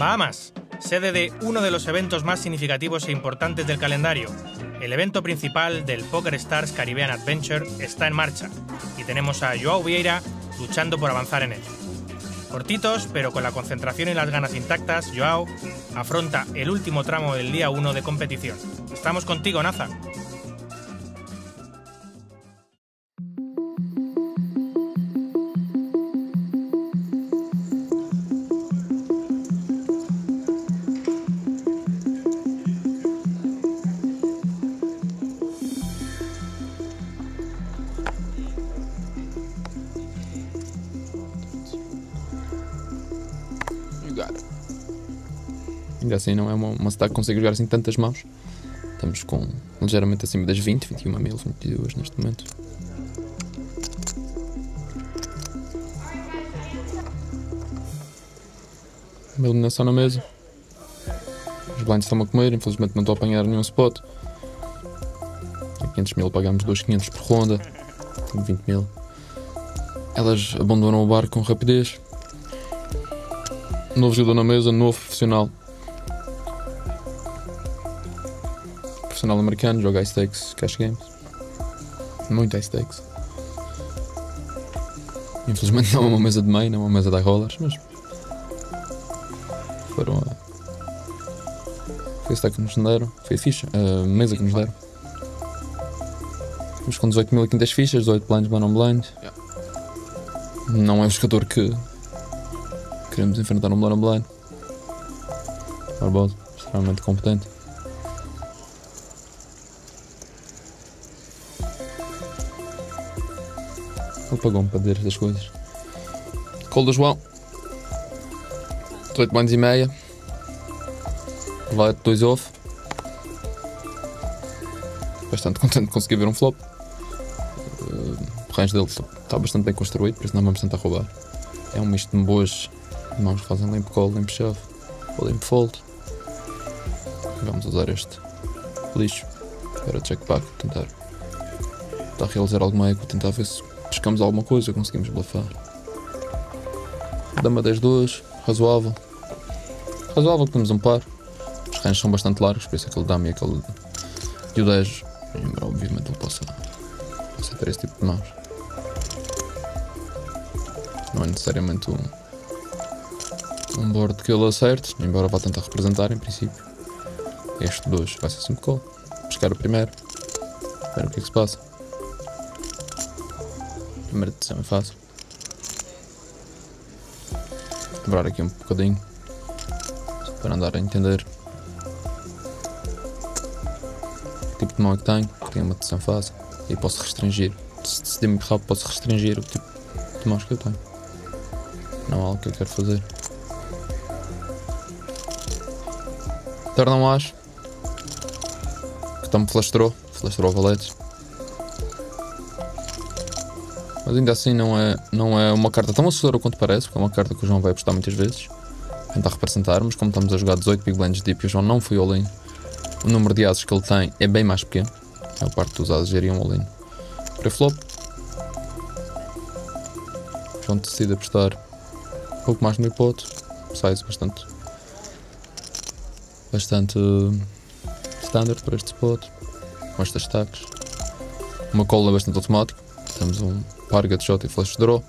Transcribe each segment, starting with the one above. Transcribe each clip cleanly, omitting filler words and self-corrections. Bahamas, sede de uno de los eventos más significativos e importantes del calendario. El evento principal del PokerStars Caribbean Adventure está en marcha y tenemos a João Vieira luchando por avanzar en él. Cortitos, pero con la concentración y las ganas intactas, João afronta el último tramo del día 1 de competición. Estamos contigo, Naza. Ainda assim não é uma cidade que consegue jogar assim tantas mãos. Estamos com ligeiramente acima das 20, 21 mil, 22 neste momento. Uma eliminação na mesa. Os blinds estão a comer, infelizmente não estou a apanhar nenhum spot. A 500 mil pagámos 2.500 por ronda. Tenho 20 mil. Elas abandonam o bar com rapidez. Novo jogador na mesa, novo profissional. Profissional americano, joga high stakes, cash games. Muito high stakes. Infelizmente não é uma mesa de main, não é uma mesa de high rollers, mas foram a... Foi a stack que nos deram, foi a ficha, a mesa que nos deram. Estamos com 18.500 fichas, 18 blinds, one blind. Não é o jogador que queremos enfrentar, um blind. Barbosa, extremamente competente. Ele pagou-me para dizer estas coisas. Call do João. 18 blinds e meia. Vai 2 off. Bastante contente de conseguir ver um flop. O range dele está bastante bem construído, por isso não vamos tentar roubar. É um misto de boas mãos que fazem limp call, limp shove ou limp fold. Vamos usar este lixo para checkback, tentar realizar alguma eco, tentar ver se pescamos alguma coisa, conseguimos bluffar. Dama 10-2, razoável. Razoável que temos um par. Os ranges são bastante largos, por isso aquele dama e aquele de o 10. Embora obviamente ele possa ter esse tipo de mãos. Não é necessariamente um board que ele acerte, embora vá tentar representar em princípio. Este 2 vai ser 5 call, pescar o primeiro, ver o que é que se passa. A primeira decisão é fácil. Quebrar aqui um bocadinho, só para andar a entender que tipo de mão é que tenho, porque tenho uma decisão fácil e posso restringir. Se decidir muito rápido posso restringir o tipo de mãos que eu tenho. Não há algo que eu quero fazer. Torna um as. Que também flastrou. Flastrou o valete. Mas ainda assim não é uma carta tão assustadora quanto parece, porque é uma carta que o João vai apostar muitas vezes. Tentar representar, mas como estamos a jogar 18 big blinds deep e o João não foi all-in, o número de ases que ele tem é bem mais pequeno. A maior parte dos ases iriam all-in. Preflop. O João decide apostar um pouco mais no hipote, size bastante standard para este spot, com estas stacks. Uma cola bastante automática, temos um par gut shot e flash draw.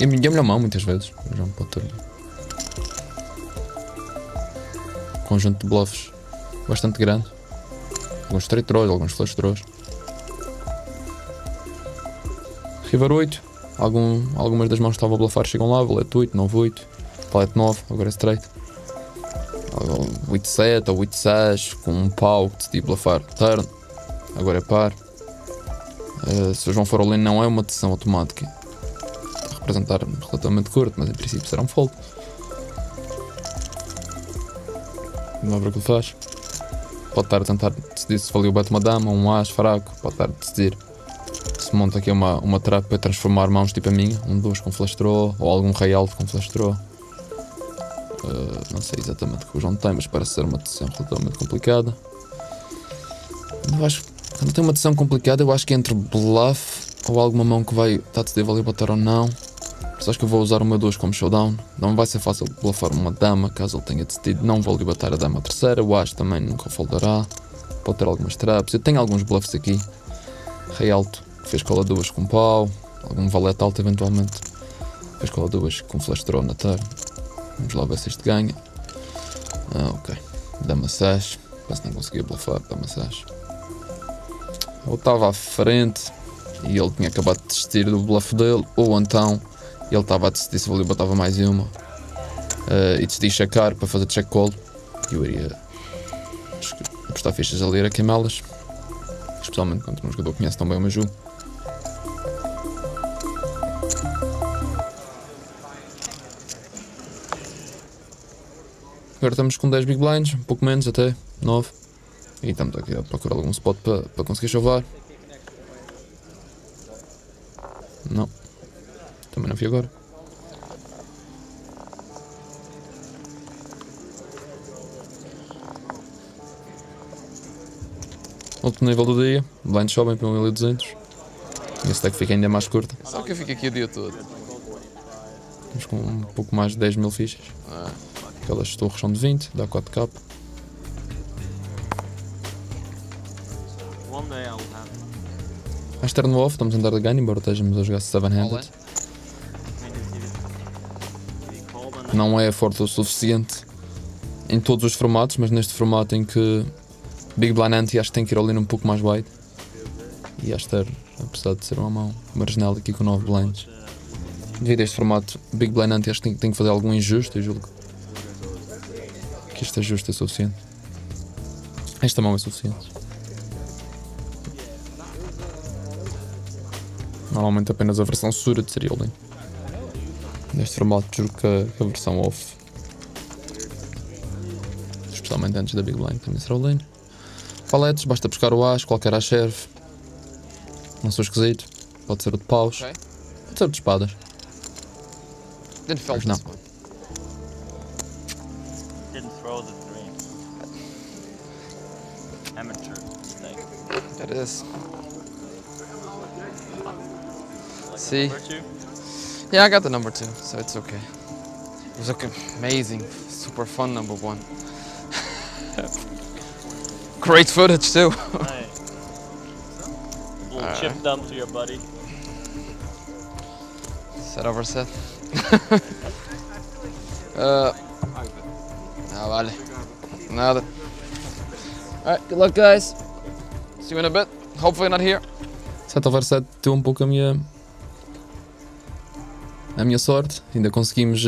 E a melhor mão muitas vezes, já me pode ter um conjunto de bluffs bastante grande, alguns straight draws, alguns flash draws. River 8. Algumas das mãos que estavam a bluffar chegam lá, valete 8, 9, 8, valete 9, agora é straight. 8, 7 ou 8, 6, com um pau que decidi bluffar, turn, agora é par. Se o João for all-in não é uma decisão automática, está a representar relativamente curto, mas em princípio será um fold. Não é para que ele faz. Pode estar a tentar decidir se valeu o bet uma dama, um as fraco, pode estar a decidir. Se monta aqui uma trap para transformar mãos tipo a minha, um 2 com flash draw ou algum rei alto com flash draw. Não sei exatamente o que o João tem, mas parece ser uma decisão relativamente complicada. Quando tem uma decisão complicada, eu acho que entre bluff ou alguma mão que vai estar a decidir valer bater ou não, Mas acho que eu vou usar uma 2 como showdown. Não vai ser fácil bluffar uma dama, caso ele tenha decidido. Não vou libertar a dama terceira. O as também nunca foldará. Pode ter algumas traps. Eu tenho alguns bluffs aqui. Rei alto. Fez cola 2 com pau. Algum valete alto eventualmente. Fez cola 2 com flash draw na turn. Vamos lá ver se isto ganha. Ah, ok. Dama 6. Parece que não conseguia bluffar. Dama 6. Ou estava à frente e ele tinha acabado de desistir do bluff dele, ou então ele estava a decidir se ele botava mais uma e decidi checar para fazer check call. Eu iria apostar fichas ali a queimá-las, especialmente quando um jogador conhece tão bem o meu jogo. Agora estamos com 10 big blinds, um pouco menos até, 9, e estamos aqui a procurar algum spot para conseguir chovar. Não, também não vi agora. Outro nível do dia, blinds sobem para 1200. E esse deck fica ainda mais curto. Sabe que eu fico aqui o dia todo? Estamos com um pouco mais de 10 mil fichas. Aquelas torres são de 20, dá 4k. Turn off, estamos a andar de ganho, embora estejamos a jogar 7-handed. Não é forte o suficiente em todos os formatos, mas neste formato em que Big Blind Ante acho que tem que ir ali um pouco mais wide. E acho que, apesar de ser uma mão marginal aqui com 9 blinds, devido a este formato, Big Blind Ante acho que tem que fazer algo injusto. Eu julgo que este ajuste é suficiente. Esta mão é suficiente. Normalmente apenas a versão suited seria all-in. Neste formato juro que a versão off, especialmente antes da big blind, também será all-in. Paletes, basta buscar o as, qualquer as serve. Não sou esquisito, pode ser o de paus, pode ser o de espadas. Mas não. See? Yeah, I got the number 2, so it's okay. It was okay, amazing, super fun number 1. Great footage too. Nice. A little chip dump to your buddy. Set over set. Ah, vale. Nada. Alright, good luck guys. See you in a bit. Hopefully not here. Set over set, deu um pouco a minha sorte, ainda conseguimos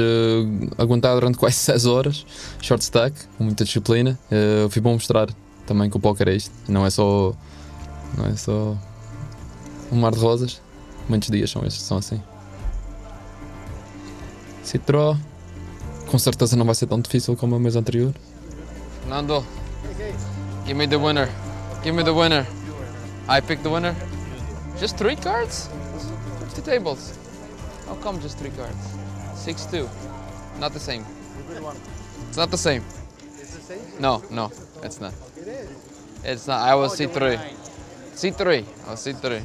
aguentar durante quase 6 horas, short stack, com muita disciplina. Foi bom mostrar também que o póquer é isto, não é só um mar de rosas, muitos dias são estes, são assim. Citró, com certeza não vai ser tão difícil como a mesa anterior. Fernando, give me the winner, give me the winner. I picked the winner. Just 3 cards? 50 tables. How come just 3 cards? 6-2. Not the same. It's not the same. It's the same? No, no, it's not. It is. It's not. I was C3. C3. I was C3.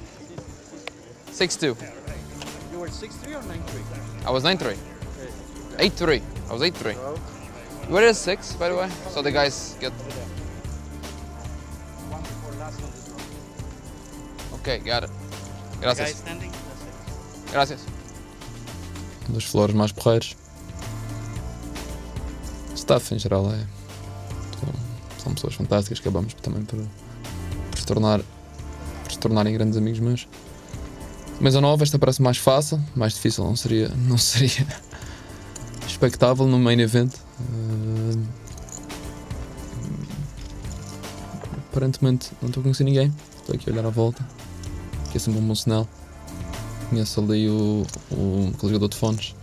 6-2. You were 6-3 or 9-3? I was 9-3. 8-3. I was 8-3. Where is 6, by the way? So the guys get... Okay, got it. Gracias. Gracias. Um dos flores mais porreiros. Staff em geral é. São pessoas fantásticas que acabamos também por se tornarem grandes amigos meus. Mesa nova, esta parece mais fácil, mais difícil não seria expectável no main event. Aparentemente não estou a conhecer ninguém. Estou aqui a olhar à volta. Que é sempre um bom sinal. Conheço ali o jogador de fones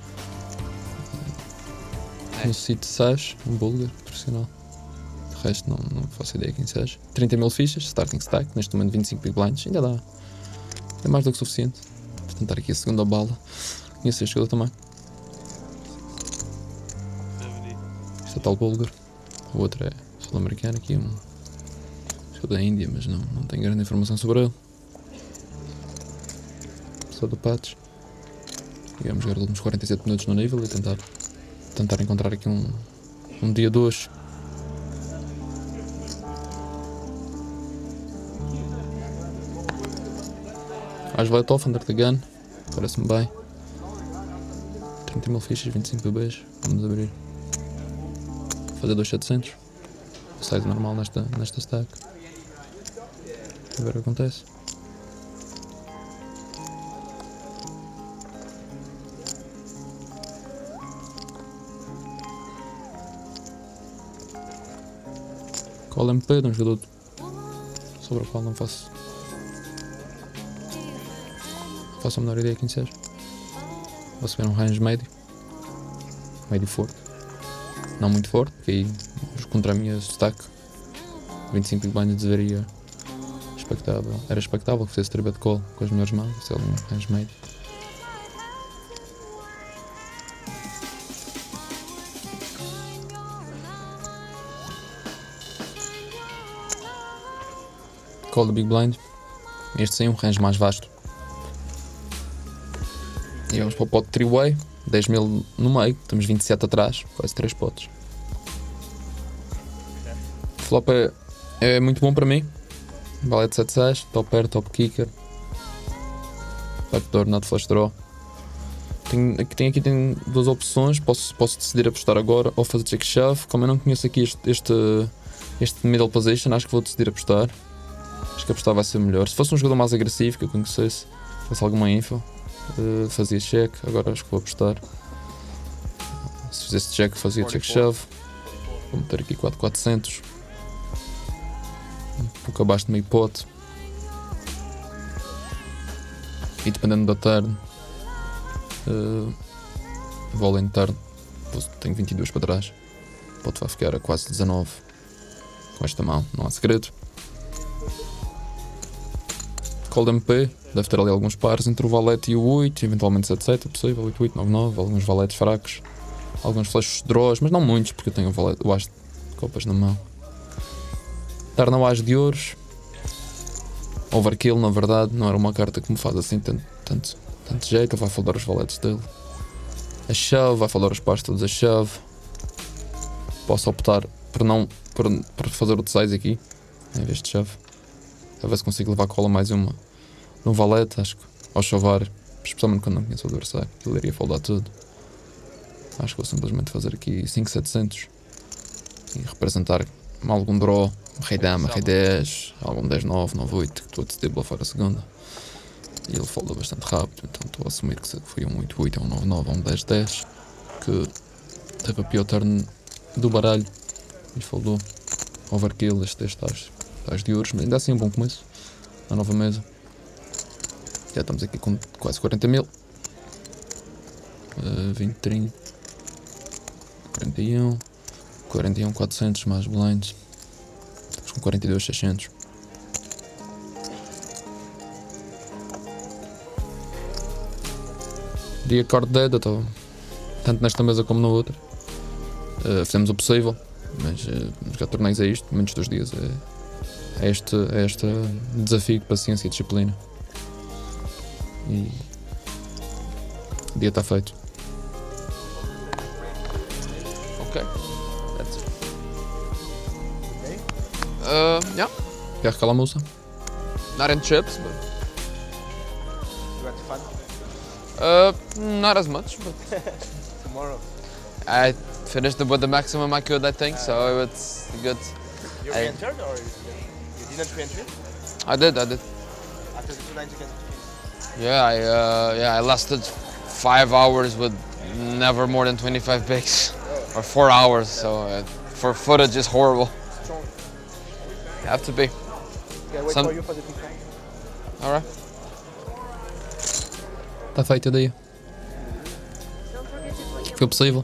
no sítio 6, um búlgaro profissional. O resto não faço ideia quem seja. 30 mil fichas, starting stack, neste momento 25 big blinds, ainda dá. É mais do que suficiente. Vou tentar aqui a segunda bala. Conheço este jogador também. Este é tal búlgaro. O outro é sul-americano aqui, um jogador da Índia, mas não tenho grande informação sobre ele. Do patch, E vamos jogar uns 47 minutos no nível e tentar encontrar aqui um dia 2. As light off, under the gun, parece-me bem. 30 mil fichas, 25 bebês, vamos abrir. Vou fazer 2700. Size normal nesta stack. A ver o que acontece. Call MP de um jogador sobre o qual não faço a menor ideia quem seja. Vou subir um range médio forte, não muito forte, porque aí contra a minha stack 25 big blinds deveria expectável que fosse tribet call com as melhores mãos, se ele um range médio. Call do big blind, este sim, um range mais vasto. E vamos para o pot 3-way, 10 mil no meio, estamos 27 atrás, quase 3 potes. Flop é muito bom para mim, valete 7-6, top pair, top kicker, backdoor, not flush draw. Aqui tem duas opções, posso decidir apostar agora ou fazer check shove. Como eu não conheço aqui este middle position, acho que vou decidir apostar. Acho que apostar vai ser melhor. Se fosse um jogador mais agressivo, que eu conhecesse, fosse alguma info, fazia check. Agora acho que vou apostar. Se fizesse check, fazia check shove. Vou meter aqui 4.400, um pouco abaixo do meio pote. E dependendo da turn, vou além de turn. Tenho 22 para trás. O pote vai ficar a quase 19 com esta mão, não há segredo. Call MP, deve ter ali alguns pares entre o valete e o 8, eventualmente 7-7, é possível, 8-8, 9-9, alguns valetes fracos, alguns flechos de draws, mas não muitos, porque eu tenho o as de copas na mão. Tarna o as de ouros, overkill, na verdade, não era uma carta que me faz assim tanto jeito. Ele vai foldar os valetes dele. A chave, vai foldar os pares todos a chave. Posso optar por fazer o de 6 aqui, em vez de chave. A ver se consigo levar a cola mais uma num valete, acho que ao chovar, especialmente quando não conheço o adversário, ele iria foldar tudo. Acho que vou simplesmente fazer aqui 5.700 e representar algum draw, rei dama, rei 10, algum 10-9, 9-8, que estou a decidir lá fora a segunda. E ele folda bastante rápido, então estou a assumir que foi um 8-8, um 9-9, um 10-10, que teve a pior turn do baralho e foldou overkill, este 10 tais de euros, mas ainda assim um bom começo na nova mesa. Já estamos aqui com quase 40 mil. 20, 30, 41, 41, 400 mais blinds. Estamos com 42, 600. Dia card dead, tanto nesta mesa como na outra. Fizemos o possível, mas já tornei a isto, muitos dos dias é este desafio de paciência e disciplina. E o dia está feito. Ok. That's it. Ok. Yeah. Quer calar a moça? Not in chips, but you had fun? Not as much, but tomorrow I finished with the maximum I could, I think, so it's good. You re-entered or you didn't re-enter? I did. After the 2-9 you get to finish? Yeah, I lasted 5 hours with never more than 25 bigs. Oh. Or 4 hours, so for footage it's horrible. Strong. You have to be. Yeah, wait for you for the big time. Alright. Está feito o dia. Foi possível.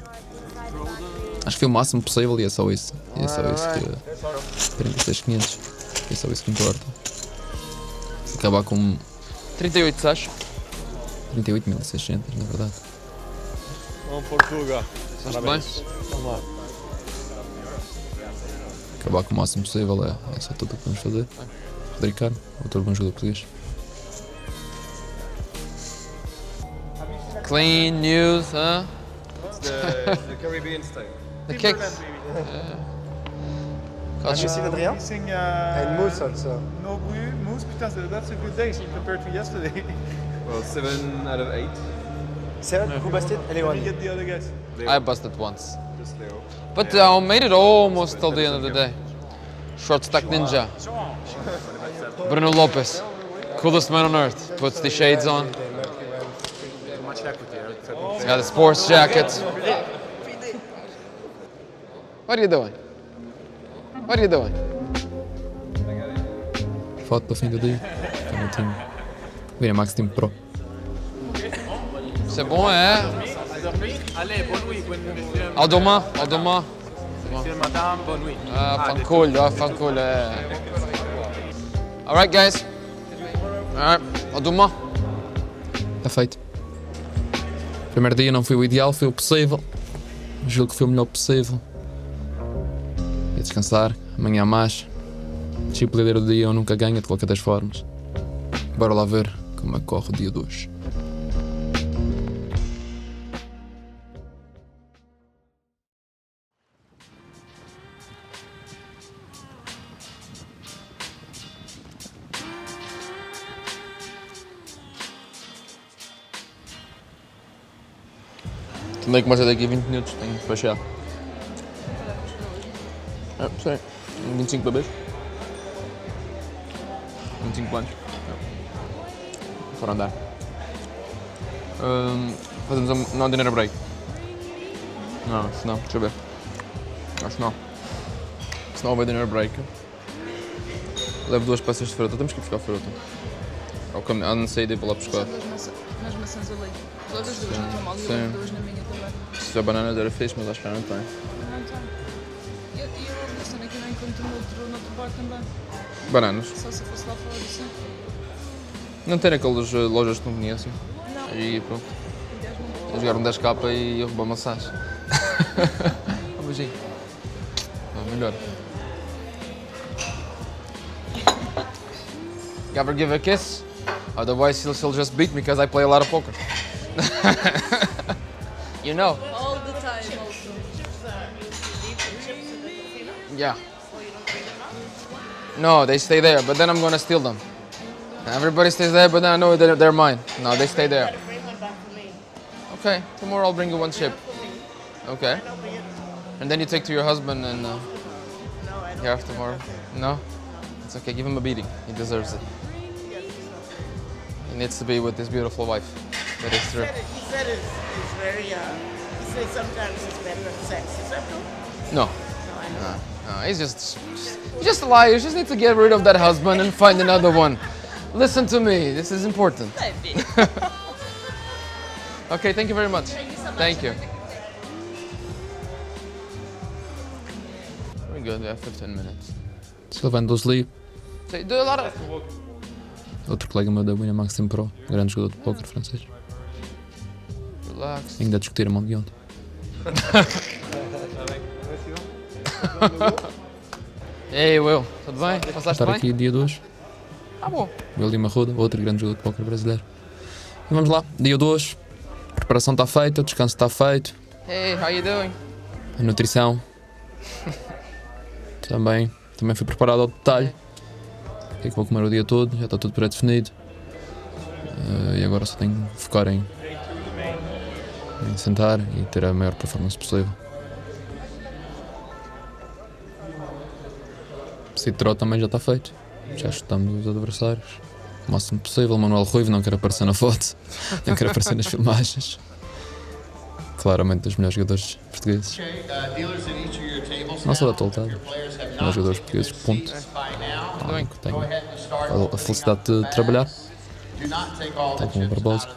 Acho que foi o máximo possível e é só isso. E é só isso que. 36.500. É só isso que importa. Acabar com. 38, acho. 38.600, na verdade. Vamos, Portugal. Estás bem? Vamos lá. Acabar com o máximo possível é só tudo o que vamos fazer. Rodrigo, outro bom jogador português. Clean news, huh? The Caribbean style. The kicks. Have you seen Adriano? And Moose also. No, Moose, that's a good day compared to yesterday. Well, 7 out of 8. 7? No. Who busted? Anyone? Get the other guys. Leo. I busted once. Just Leo. But I made it almost till the end of the day. Short stack ninja. Bruno Lopez, coolest man on earth. Puts the shades on. He's got a sports jacket. What are you doing? What are you doing? Foto do fim do dia. Tá no time. Winamax Team Pro. C'est bon, hein? Ao demain, ao demain. Fancool, all right, guys. All right, ao demain. Tá feito. Primeiro dia não foi o ideal, foi o possível. Julgo que foi o melhor possível. E descansar, amanhã mais. Tipo líder do dia eu nunca ganho, de qualquer das formas. Bora lá ver como é que corre o dia 2. Também começa daqui a 20 minutos, tenho de fechar. Ah, sei. 25 bebês. 25 anos. Foram andar. Fazemos não dinner break. Não, se não, deixa eu ver. Acho que não. Se não houver dinner break, levo 2 peças de fruta. Temos que ir buscar fruta. Ou caminhar, não sei, dei para lá buscar. As maçãs ali. Todas as duas, não estão mal. E eu levo 2 na minha também. Se tiver bananas era fixe, mas acho que não tem. Não tem. E eu cena que não encontro no outro bar também. Bananas? Só se fosse lá fora, sim. Não tem aquelas lojas de conveniência? Não. E pronto. Eles jogaram 10k e eu roubei maçãs. Vamos aí. Melhor. Gabber give a kiss? Otherwise, he'll just beat me because I play a lot of poker. You know. All the time, also. Yeah. No, they stay there, but then I'm gonna steal them. Everybody stays there, but then I know they're mine. No, they stay there. Okay, tomorrow I'll bring you 1 chip. Okay. And then you take to your husband and you have tomorrow. No? It's okay, give him a beating. He deserves it. He needs to be with his beautiful wife. That is true. He said it's very, he says sometimes it's better sex. Is that true? No. No, he's just a liar. You just need to get rid of that husband and find another one. Listen to me, this is important. Okay, thank you very much. Thank you so much. Thank you. We're good, we have 15 minutes. Sylvain Dosley. So you do a lot of... Outro colega meu da Winamax Team Pro, grande jogador de póquer francês. Relax. Ainda discutiram o de ontem. Ei, Will, tudo bem? Passaste bem? Estar aqui dia 2. Ah, bom. William Marruda, outro grande jogador de póquer brasileiro. E vamos lá, dia 2. A preparação está feita, o descanso está feito. Hey, how you doing? A nutrição. Também fui preparado ao detalhe. O que é que vou comer o dia todo, já está tudo pré-definido. E agora só tenho que focar em sentar e ter a maior performance possível. O Citro também já está feito. Já chutamos os adversários o máximo possível. Manuel Ruivo não quer aparecer na foto, não quer aparecer nas filmagens. Claramente dos melhores jogadores portugueses. Não só da atualidade, melhores jogadores portugueses, ponto. Tenho a felicidade de trabalhar, tal como o Barbosa.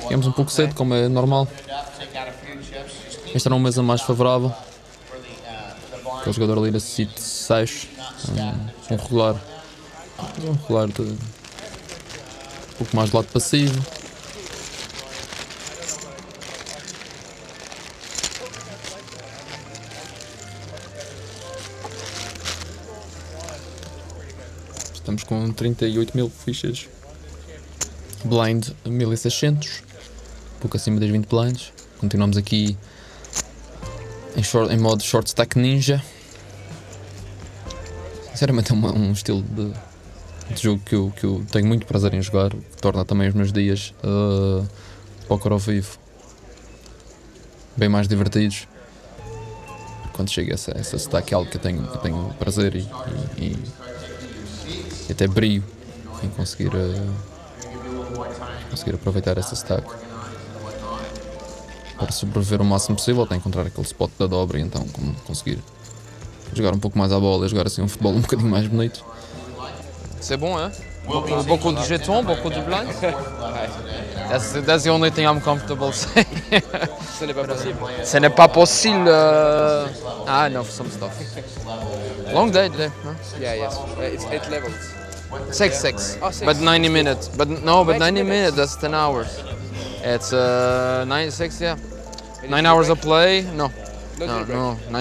Ficamos um pouco cedo, como é normal. Este era um mês a mais favorável. Aquele jogador ali da City 6, um regular de um pouco mais do lado passivo. estamos com 38 mil fichas. Blind 1600, pouco acima das 20 blinds. Continuamos aqui em modo short stack ninja. Sinceramente é um estilo de jogo que eu tenho muito prazer em jogar, que torna também os meus dias de póquer ao vivo bem mais divertidos. Quando chega essa stack é algo que eu tenho prazer e até brilho em conseguir aproveitar essa stack. Para sobreviver o máximo possível, até encontrar aquele spot da dobra e então conseguir jogar um pouco mais à bola e jogar assim um futebol um bocadinho mais bonito. C'est bon, hein? Bon coup de jeton, bon coup de blind. That's the only thing I'm comfortable saying. Ce n'est pas possible. Ce n'est pas possible. Ah, no, some stuff. Long day today. Huh? Yeah, yes. It's 8 levels. 6. Oh, 6. But 90 minutes. But 90 minutes, that's 10 hours. It's 96, yeah. 9 hours of play. No. 9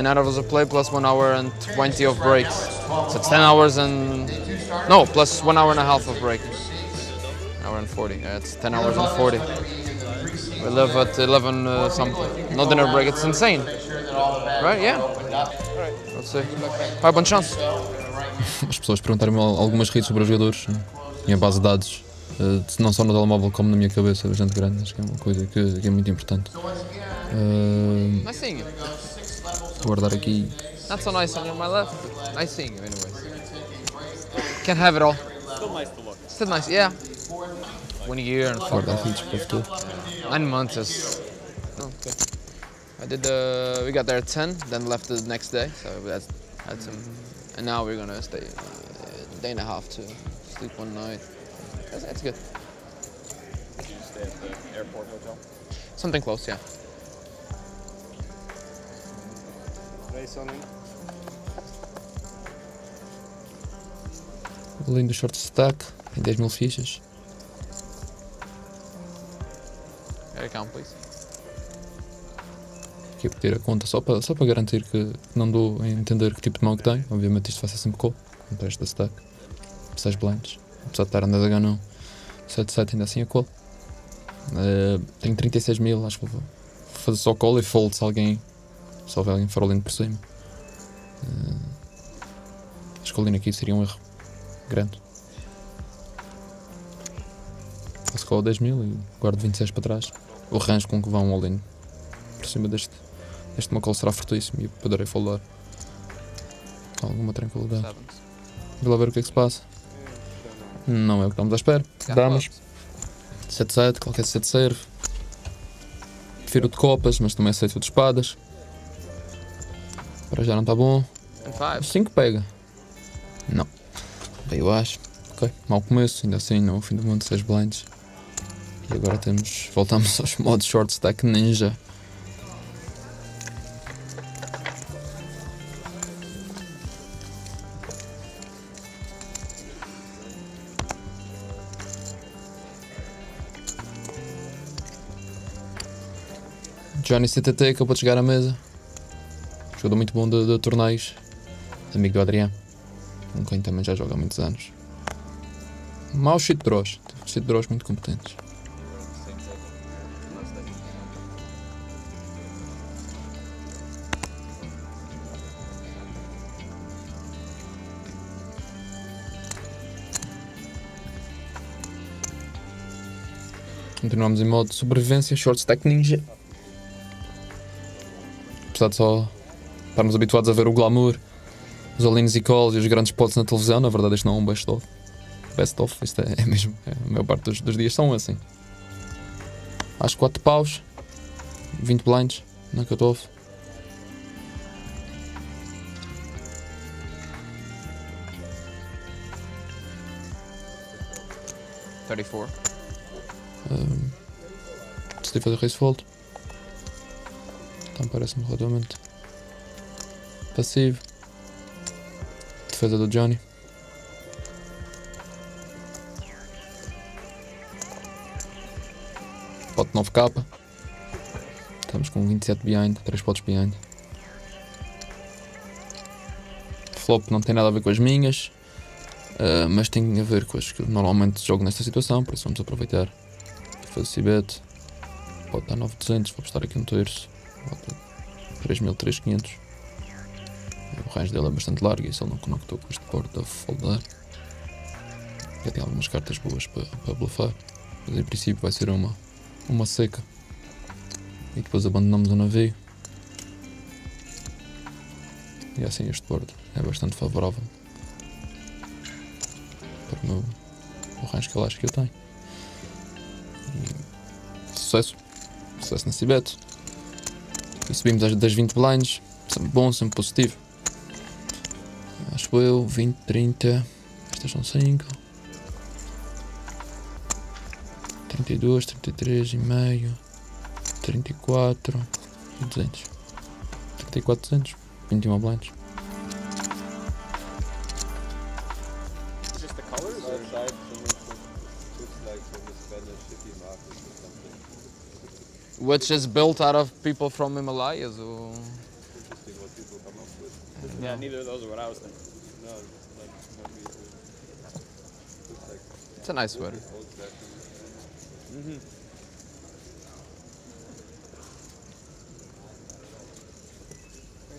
hours of play plus 1 hour and 20 of breaks. So it's 10 hours and no, plus 1 hour and a half of break. 1 hour and 40. Yeah, it's 10 hours and 40. We live at 11 something. No dinner break. It's insane, right? Yeah. Let's see. Vai, boa chance. As pessoas perguntaram-me algumas redes sobre os jogadores e a base de dados. Não só no telemóvel como na minha cabeça, bastante grande, acho que é uma coisa que é muito importante. I see you. Vou guardar aqui. Not so nice on your my left, but I see you anyways. Can't have it all. Still nice to look. Still nice, yeah. 1 year and 4 months. 9 months is... Oh, okay. I did the... We got there at 10, then left the next day, so that's and now we're gonna stay a day and a half to sleep 1 night. That's good. Did you stay at the airport hotel? Something close, yeah. Além do short stack, tem 10 mil fichas. Aqui a pedir a conta só para garantir que não dou a entender que tipo de mão que tem. Obviamente isto faça sempre call contra esta stack. 6 blinds. Apesar de estar andando a ganhar 7-7 ainda assim a call. Tenho 36 mil, acho que vou fazer só call e fold se alguém houver alguém farolindo por cima. Acho que o lean aqui seria um erro grande. Faço call 10 mil e guardo 26 para trás. O range com que vão um all-in por cima deste meu call será fortíssimo e poderei foldar com alguma tranquilidade. Vou lá ver o que é que se passa. Não é o que estamos à espera. Damas. 7-7, qualquer 7 serve. Prefiro o de copas, mas também aceito o de espadas. Para já não está bom. 5 pega. Não. Bem, eu acho. Ok, mau começo, ainda assim não, fim do mundo, 6 blinds. E agora voltamos aos modos short stack ninja. Johnny CTT acabou de chegar à mesa. Jogador muito bom de torneios. Amigo do Adriano, com quem também já joga há muitos anos. Mau shit draws. Shit draws muito competentes. Continuamos em modo sobrevivência, short stack ninja. Apesar de só estarmos habituados a ver o glamour, os all-ins e calls e os grandes potes na televisão, na verdade isto não é um best-of. Best-of, isto é mesmo, a maior parte dos dias são assim. Às 4 paus, 20 blinds na cut-off. Decidi fazer raise fold. Então parece-me relativamente passivo. Defesa do Johnny. Pot 9k. Estamos com 27 behind, 3 potes behind. Flop não tem nada a ver com as minhas. mas tem a ver com as que eu normalmente jogo nesta situação, por isso vamos aproveitar e fazer esse bet. Pode dar 9.200, vou apostar aqui um terço, 3.300. O range dele é bastante largo e se ele não conectou com este board deve foldar. Já tem algumas cartas boas para bluffar, mas em princípio vai ser uma seca. E depois abandonamos o navio. E assim este board é bastante favorável para o range que eu acho que eu tenho. E sucesso na Cibet. E subimos das 20 blinds, sempre bom, sempre positivo. Acho eu, 20, 30, estas são 5, 32, 33 e meio, 34 e 200, 34, 200, 21 blinds. Which is built out of people from Himalayas, or? Interesting what people come up with. Yeah, neither of those are what I was thinking. No, like it's a nice word. Mm-hmm.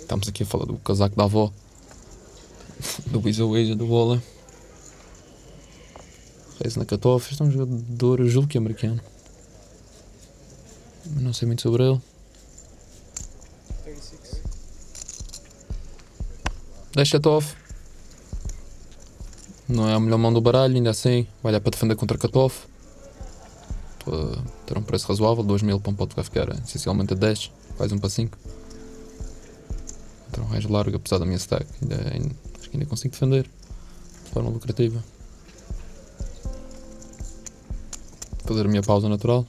Estamos aqui a falar do casaco da avó, do Wiz-a-Wiz, do vôlei. Reis na Catoff, este é um jogador, julgo que é americano. Não sei muito sobre ele. 36. 10 cutoff. Não é a melhor mão do baralho, ainda assim vai dar para defender contra cutoff. Terá um preço razoável, 2.000 para um pote vai ficar essencialmente a 10, quase um para 5. Então um range largo, apesar da minha stack, acho que ainda consigo defender de forma lucrativa. Fazer a minha pausa natural.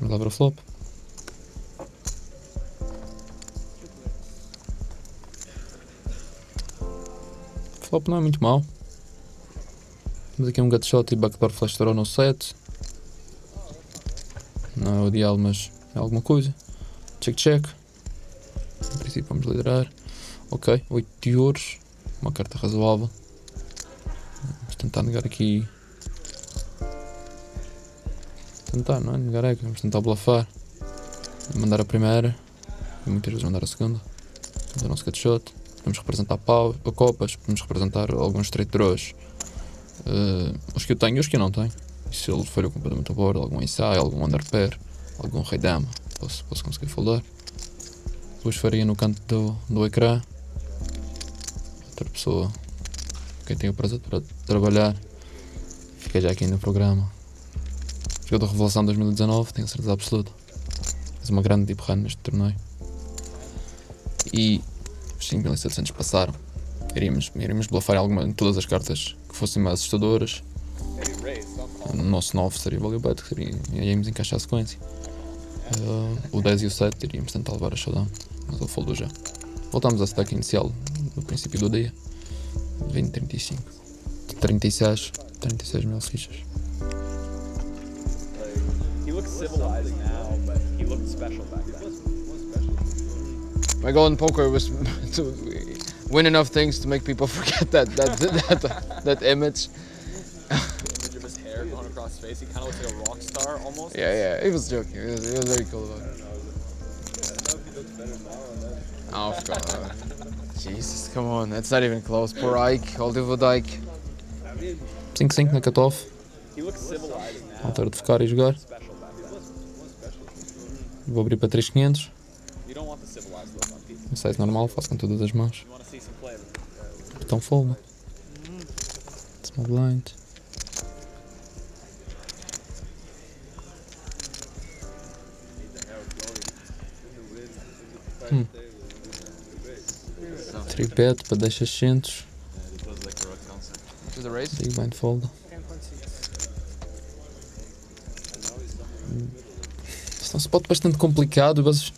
Vamos lá para o flop. O flop não é muito mau. Temos aqui um gut shot e backdoor flash draw no set. Não é o ideal, mas é alguma coisa. Check. Em princípio vamos liderar. Ok, 8 de ouros. Uma carta razoável. Vamos tentar negar aqui. Tentar, não é? Negar é que vamos tentar bluffar, mandar a primeira e muitas vezes mandar a segunda. Temos o nosso cut shot, podemos representar copas, podemos representar alguns straight draws, os que eu tenho e os que eu não tenho. E se ele falhou completamente a bordo, algum ensaio, algum underpair, algum rei dama, posso conseguir foldar. Depois faria no canto do ecrã. Outra pessoa, quem tem o prazer de trabalhar, fica já aqui no programa. Jogador da Revelação 2019, tenho certeza absoluta. Fez uma grande deep run neste torneio. E os 5.700 passaram. Iríamos bluffar em todas as cartas que fossem mais assustadoras. No nosso 9 seria value bet, que iríamos encaixar a sequência. O 10 e o 7 iríamos tentar levar a showdown, mas eu foldo já. Voltamos à stack inicial do princípio do dia. 20, 35, 36, 36.000 fichas. Civilized now, but he looked special back then. My goal in poker was to win enough things to make people forget that image. The image of his hair going across his face, he kind of looks like a rock star almost. Yeah, he was joking. He was very cool about it. Oh, of course. Jesus, come on, that's not even close. Poor Ike, Oliver Ike. 5-5 na cutoff. Altura de focar e jogar. Vou abrir para 3.500. Um size normal, faço com todas as mãos. Então folda. Small blind. Tripet para 10.600. Big blind folda. É um spot bastante complicado, mas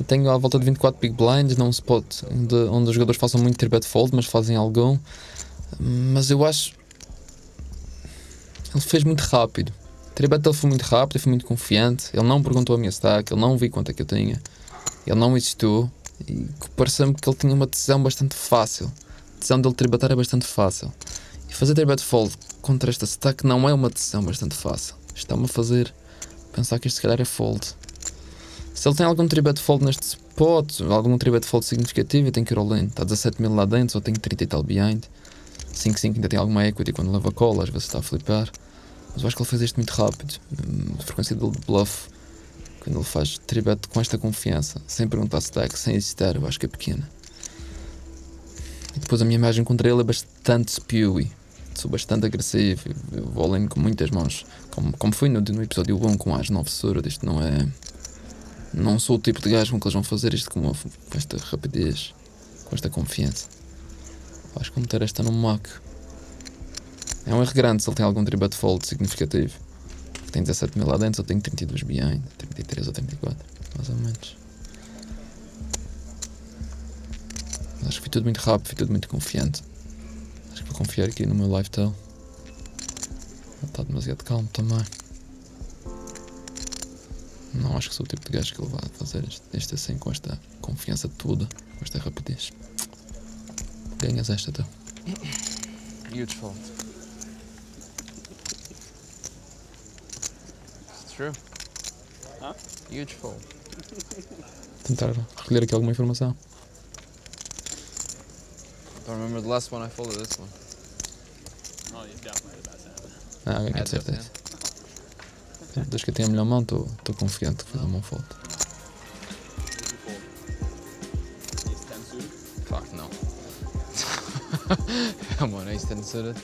eu tenho à volta de 24 big blinds, não um spot onde os jogadores façam muito tripet fold, mas fazem algum. Mas eu acho... Ele fez muito rápido. O tripet dele foi muito rápido, ele foi muito confiante, ele não perguntou a minha stack, ele não viu quanto é que eu tinha, ele não hesitou, e pareceu-me que ele tinha uma decisão bastante fácil. decisão dele tributar é bastante fácil. E fazer tribet fold contra esta stack não é uma decisão bastante fácil. Está-me a fazer pensar que isto se calhar é fold. Se ele tem algum tribet fold neste spot, algum tribet fold significativo, eu tenho que ir all in. Está 17 mil lá dentro, só tenho 30 e tal behind. 5-5 ainda tem alguma equity quando leva a cola, às vezes está a flipar. Mas eu acho que ele fez isto muito rápido. A frequência dele de bluff, quando ele faz tribet com esta confiança, sem perguntar stack, sem hesitar, eu acho que é pequena. E depois a minha imagem contra ele é bastante spewy. Sou bastante agressivo, eu vou all in com muitas mãos. Como fui no episódio 1 com as 9 surdas, isto não é... Não sou o tipo de gajo com que eles vão fazer isto com esta rapidez, com esta confiança. Acho que meter esta no mac é um erro grande se ele tem algum tribet fold significativo. Tem 17 mil lá dentro, eu tenho 32 behind, 33 ou 34, mais ou menos. Mas acho que foi tudo muito rápido, foi tudo muito confiante. Acho que vou confiar aqui no meu lifestyle. Está demasiado calmo também. Não acho que sou o tipo de gajo que ele vai fazer este assim, com esta confiança toda, com esta rapidez. Ganhas esta, então. Beautiful. It's true. Huh? Beautiful. Tentar recolher aqui alguma informação. Don't remember the last one, I followed this one. Oh, you've got my best hand. Ah, ganhei de certeza. Desde que eu tenho a melhor mão, estou confiante que vou dar uma foto. Claro que não. Come on, ace 10 suited?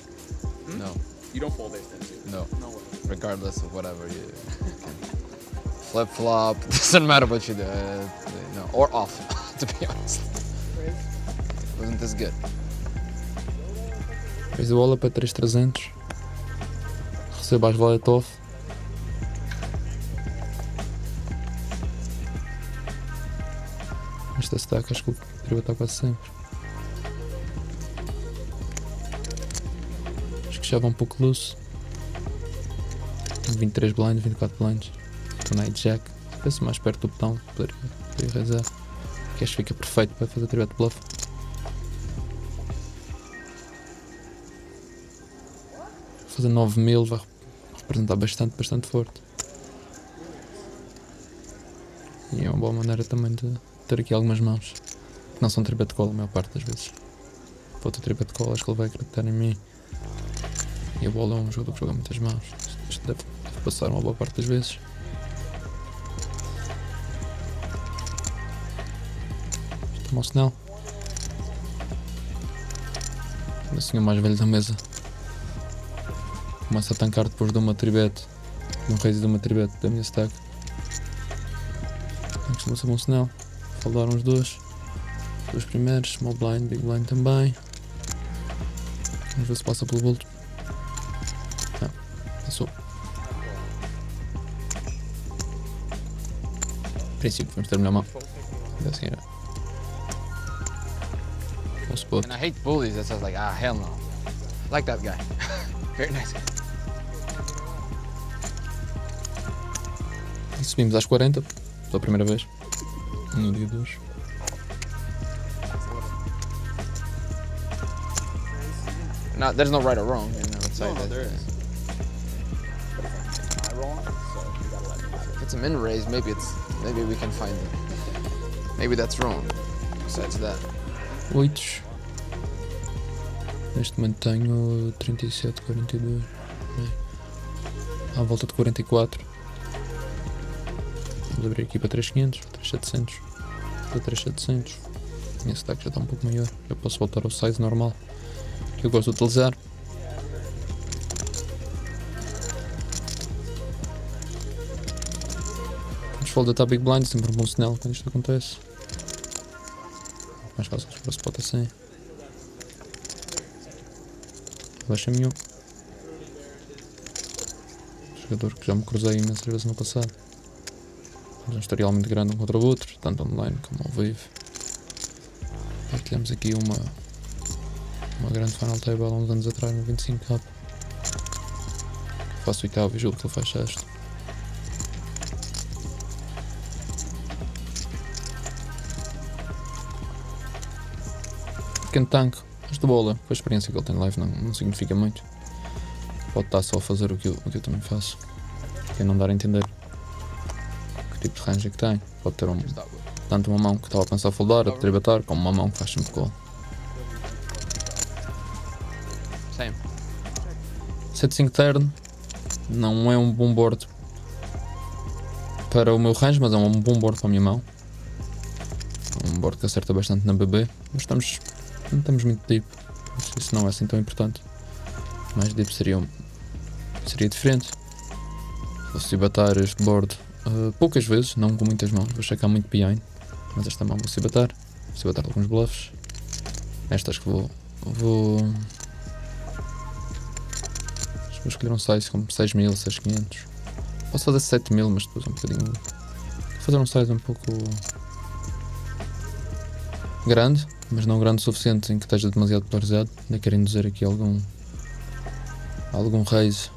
No. You don't fold ace 10 suited? No. No way. Regardless of whatever you flip flop, doesn't matter what you do. No. Or off, to be honest. Wasn't this good? Fez o wallop a 3.300. Recebo as valet off. Esta stack acho que eu queria botar quase sempre. Acho que já vai um pouco loose. 23 blinds, 24 blinds. Estou na hijack. Penso mais perto do botão, poderia rezar. Que acho que fica perfeito para fazer tribet bluff. Fazer 9.000 vai representar bastante forte. E é uma boa maneira também de ter aqui algumas mãos que não são tribet call a maior parte das vezes. Vou ter tribet call, acho que ele vai acreditar em mim. E a bola é um jogo que joga muitas mãos. Isto deve passar uma boa parte das vezes. Isto é mau sinal. O senhor mais velho da mesa começa a tancar depois de uma tribet, de um raise de uma tribet da minha stack. Não costuma ser bom sinal. Faldaram os dois primeiros, small blind, big blind também. Vamos ver se passa pelo bolto. Não, passou. A princípio, vamos ter melhor mão. Deve seguir. Bom spot. And I hate bullies, that sounds like, ah, hell no. I like that guy. Very nice guy. E subimos às 40, pela primeira vez. No dia 2. Não, there's no right or wrong, you know, it's no, like no, that. There is. If I'm wrong, so you gotta let me know. If it's a min raise, maybe we can find it. Maybe that's wrong. Besides that. 8. Neste momento tenho 37, 42. À volta de 44. Vamos abrir aqui para 3.500, 3.700. Para 3.700. Minha stack já está um pouco maior. Já posso voltar ao size normal que eu gosto de utilizar. Vamos foldar a big blind, sempre um bom sinal quando isto acontece. Mais fácil para o spot assim. Baixa-me eu. Jogador que já me cruzei imensas vezes no passado. Um historial muito grande um contra o outro, tanto online como ao vivo. Partilhamos aqui uma grande final table há uns anos atrás, no 25K. Faço o oitavo e julgo que ele faz sexto. Pequeno tanque, Mas de bola, com a experiência que ele tem de live, não significa muito. Pode estar só a fazer o que eu também faço, que é não dar a entender que tipo de range é que tem. Pode ter tanto uma mão que estava a pensar a foldar, a tributar, como uma mão que faz sempre call. 7-5 turn não é um bom board para o meu range, mas é um bom board para a minha mão. É um board que acerta bastante na BB, mas não estamos muito deep, isso não é assim tão importante. Mais deep seria diferente. Vou bater este board poucas vezes, não com muitas mãos, vou checar muito behind, mas esta mão vou bater alguns bluffs. Nestas que vou vou escolher um size como 6.000, 6.500. Posso fazer 7.000, mas depois é um bocadinho... Vou fazer um size um pouco... grande, mas não grande o suficiente em que esteja demasiado polarizado. Ainda quero induzir aqui algum raise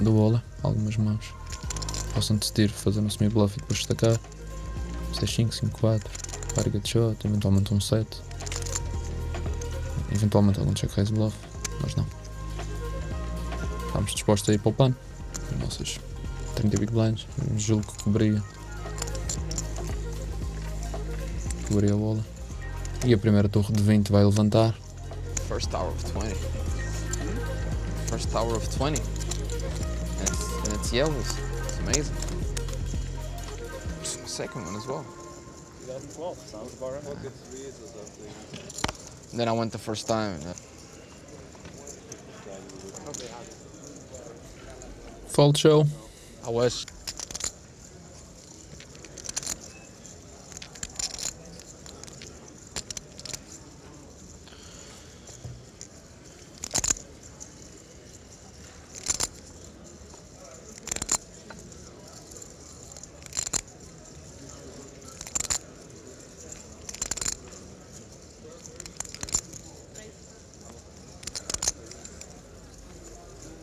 do bola, algumas mãos. Posso decidir fazer um semi-bluff e depois destacar. 6.5, 5.4, carga de shot, eventualmente um 7. Eventualmente algum check raise bluff, mas não. Estamos dispostos a ir para o pano, as nossas 30 big blinds, um jogo que cobria a bola. E a primeira torre de 20 vai levantar. First tower of 20. First tower of 20. And it's yellows. It's amazing. Second one as well. 2012 sounds about right. Pocket threes or something. Then I went the first time. Fold show. I wish.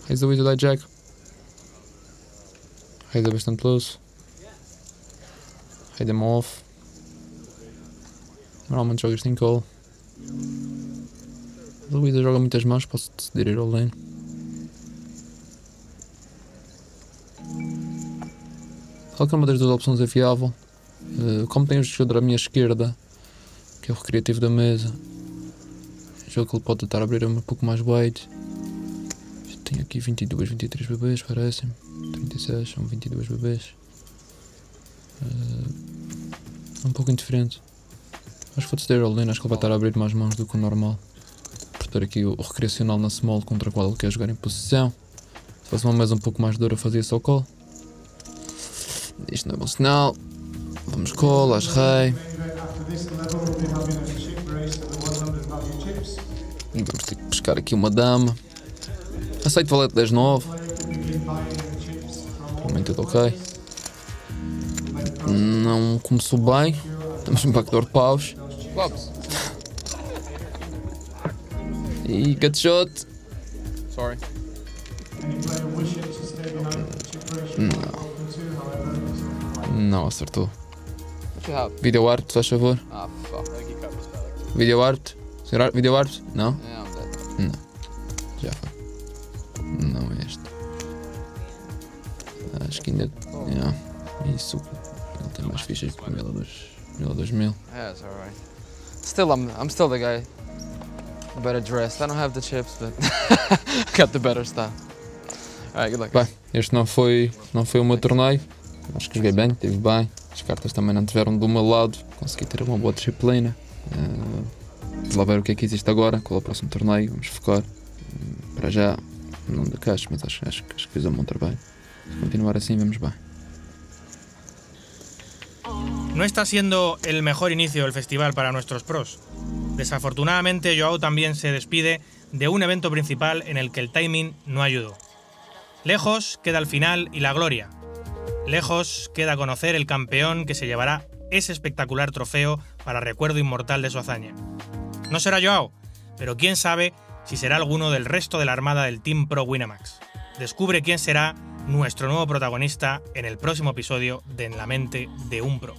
Raise the way to that jack. Raise é bastante loose. Raise them off. Normalmente joga isto em call. O Luísa joga muitas mãos, posso decidir ir all in. Qualquer uma das duas opções é fiável. Como tem o jogador à minha esquerda, que é o recreativo da mesa, o jogo que ele pode tentar abrir é um pouco mais wide. Tenho aqui 22, 23 bebês, parece-me. 36, são 22 bebês. Um pouco indiferente. Acho que vou decidir all-in, acho que ele vai estar a abrir mais mãos do que o normal. Por ter aqui o recreacional na small contra a qual ele quer jogar em posição. Se fosse uma mesa um pouco mais dura, fazia só call. Isto não é bom sinal. Vamos call, as rei. E vamos ter que pescar aqui uma dama. Aceito valete 10-9. Realmente tudo ok. Não começou bem. Estamos no backdoor de paus. E cut shot. Sorry. Não. Não acertou. Video art, faz favor. Video art. Video art? Não? Não. Já foi. Não é este. Acho que ainda. Isso. Ele tem mais fichas por 1.000 ou 2.000. Yeah, it's alright. Still, I'm still the guy. Better dressed. I don't have the chips, but I got the better stuff. Alright, good luck. Bem, este não foi o meu torneio. Acho que joguei bem, estive bem. As cartas também não tiveram do meu lado. Consegui ter uma boa disciplina. Vamos lá ver o que é que existe agora. Qual é o próximo torneio? Vamos focar. Para já. Não da caixa, mas acho que fiz um bom trabalho. Se continuar assim, vamos bem. No está siendo el mejor inicio del festival para nuestros pros. Desafortunadamente, João también se despide de un evento principal en el que el timing no ayudó. Lejos queda el final y la gloria. Lejos queda conocer el campeón que se llevará ese espectacular trofeo para recuerdo inmortal de su hazaña. No será João, pero quién sabe si será alguno del resto de la armada del Team Pro Winamax. Descubre quién será nuestro nuevo protagonista en el próximo episodio de En la mente de un Pro.